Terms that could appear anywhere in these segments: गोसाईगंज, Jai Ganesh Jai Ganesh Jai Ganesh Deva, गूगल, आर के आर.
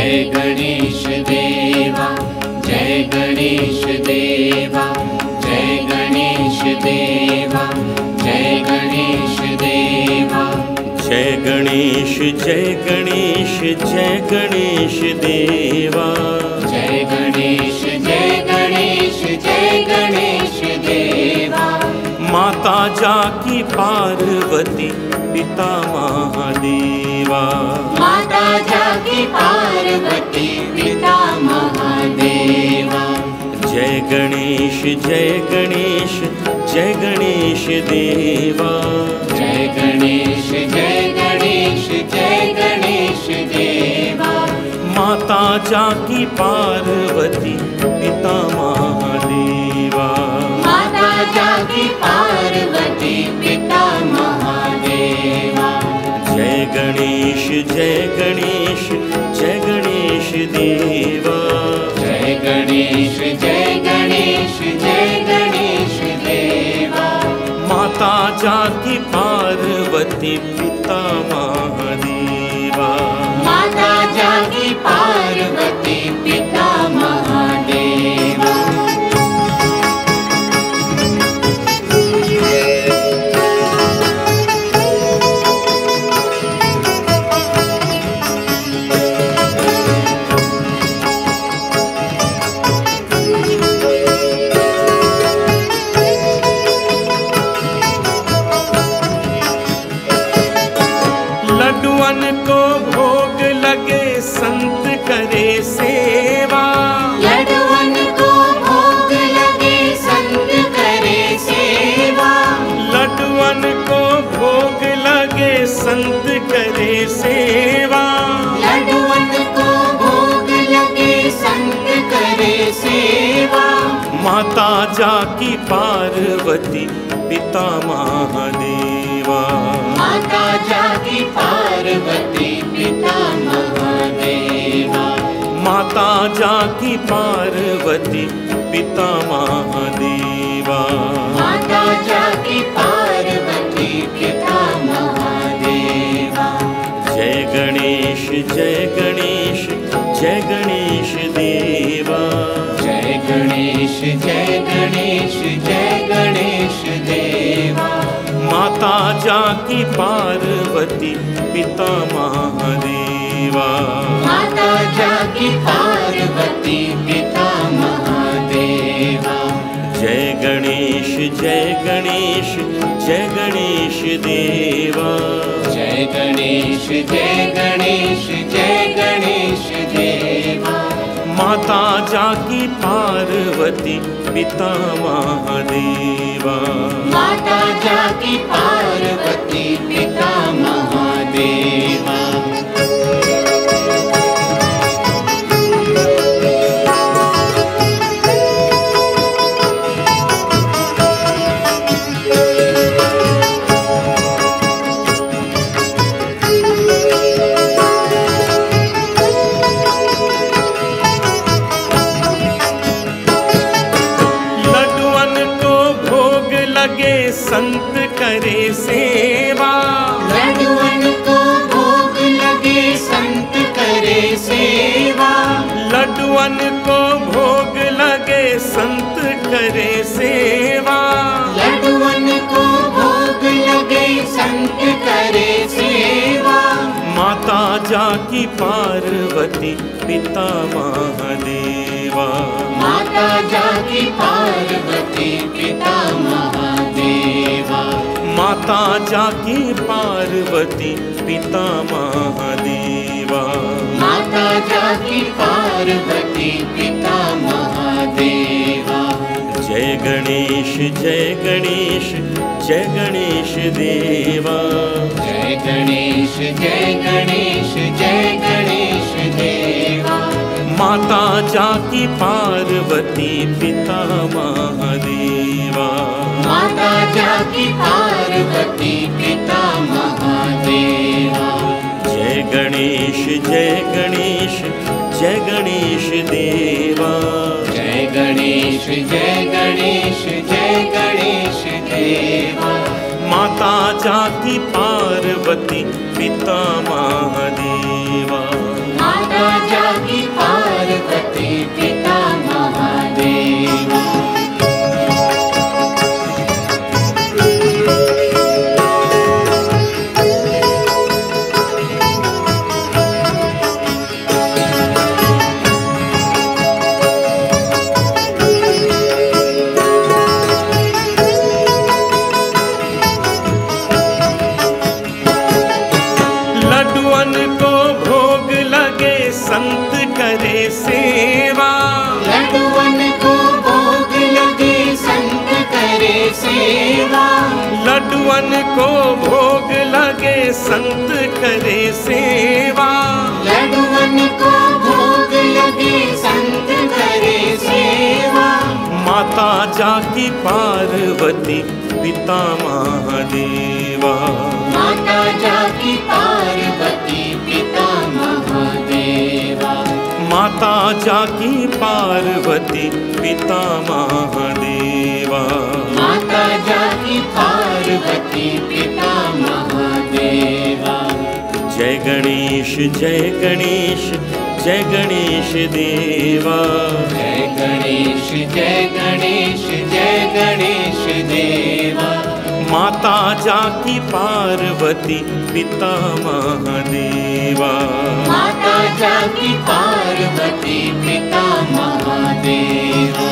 जय गणेश देवा जय गणेश देवा जय गणेश देवा जय गणेश देवा जय गणेश देवा जय गणेश देवा माता जाकी पार्वती पिता महादेवा माता जाकी पार्वती पिता महादेवा जय गणेश देवा जय गणेश देवा माता जाकी पार्वती पिता महादेवा माता जाकी पार्वती पिता महादेवा जय गणेश देवा जय गणेश देवा माता जाकी पार्वती पिता महादेवा माता जाकी पार्वती पिता महादेवा संत करे सेवा लड्डुअन को भोग लगे संत करे सेवा माता जाकी पार्वती पिता महादेवा माता जाकी पार्वती पिता महादेवा माता जाकी पार्वती पिता महादेवा माता जाकी पार्वती पिता महादेवा जय गणेश देवा जय गणेश देवा माता जाकी पार्वती पिता महादेवा माता जाकी पार्वती पिता महादेवा जय गणेश देवा जय गणेश देवा माता जाकी पार्वती पिता महादेवा माता जाकी पार्वती पिता महादेवा संत करे सेवा लड्डुअन को भोग लगे संत करे सेवा लड्डुअन को भोग लगे संत करे सेवा लड्डुअन को भोग लगे संत करे सेवा माता जाकी पार्वती पिता महादेवा माता जाकी पार्वती पिता महादेवा माता जाकी पार्वती पिता महादेवा माता जाकी पार्वती पिता महादेवा जय गणेश देवा जय गणेश देवा माता जाकी पार्वती पिता महादेवा माता जाकी पार्वती पिता महादेवा जय गणेश देवा जय गणेश देवा माता जाकी पार्वती पिता महादेवा माता जाकी संत करे सेवा, लडुअन को भोग लगे संत करे सेवा, लडुअन को भोग लगे संत करे सेवा, लडुअन को भोग लगे संत करे सेवा। माता जाकी पार्वती पिता महादेवा, माता जाकी पार्वती पिता महादेवा, माता जाकी पार्वती पिता महादेवा, माता जाकी पार्वती पिता महादेवा। जय गणेश जय गणेश जय गणेश देवा, जय गणेश जय गणेश जय गणेश देवा, माता जाकी पार्वती पिता महादेवा, माता जाकी पार्वती पिता महादेवा।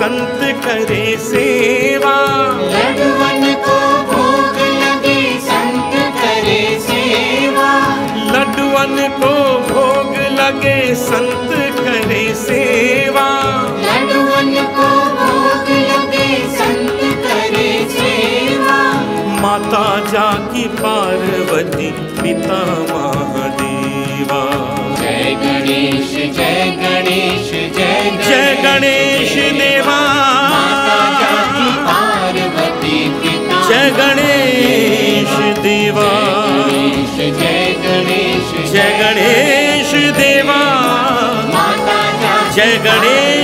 संत करे सेवा, लडुअन को भोग लगे संत करे सेवा, लडुअन को भोग लगे संत करे सेवा, लडुअन को भोग लगे संत करे सेवा। माता जाकी पार्वती पिता महादेवा, जय गणेश जय गणेश जय जय गणेश देवा, जय गणेश देवा, जय गणेश देवा, जय गणेश।